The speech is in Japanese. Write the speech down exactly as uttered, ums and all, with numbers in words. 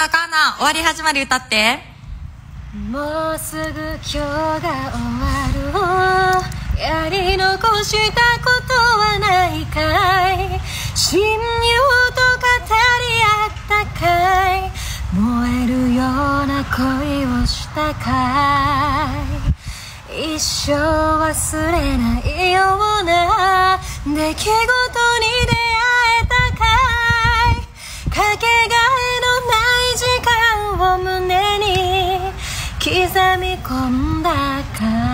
ナカーナ、終わり始まり歌って。もうすぐ今日が終わるをやり残したことはないかい、親友と語り合ったかい、燃えるような恋をしたかい、一生忘れないような出来事に出かけがえのない時間を胸に刻み込んだか